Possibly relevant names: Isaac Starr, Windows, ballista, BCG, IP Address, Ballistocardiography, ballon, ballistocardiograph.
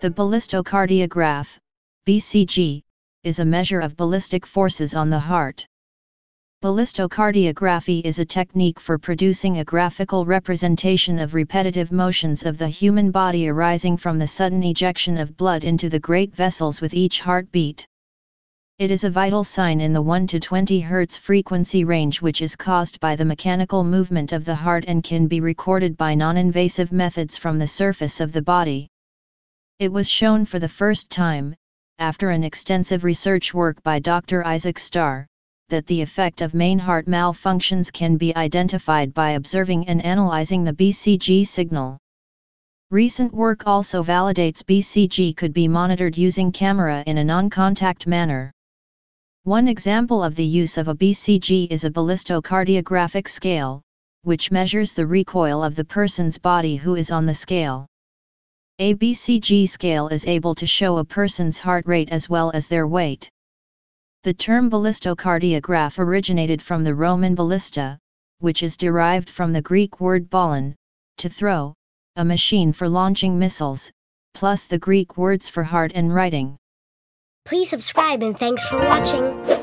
The ballistocardiograph, BCG, is a measure of ballistic forces on the heart. Ballistocardiography is a technique for producing a graphical representation of repetitive motions of the human body arising from the sudden ejection of blood into the great vessels with each heartbeat. It is a vital sign in the 1 to 20 Hz frequency range, which is caused by the mechanical movement of the heart and can be recorded by non-invasive methods from the surface of the body. It was shown for the first time, after an extensive research work by Dr. Isaac Starr, that the effect of main heart malfunctions can be identified by observing and analyzing the BCG signal. Recent work also validates BCG could be monitored using camera in a non-contact manner. One example of the use of a BCG is a ballistocardiographic scale, which measures the recoil of the person's body who is on the scale. A BCG scale is able to show a person's heart rate as well as their weight. The term ballistocardiograph originated from the Roman ballista, which is derived from the Greek word ballon, to throw, a machine for launching missiles, plus the Greek words for heart and writing. Please subscribe and thanks for watching.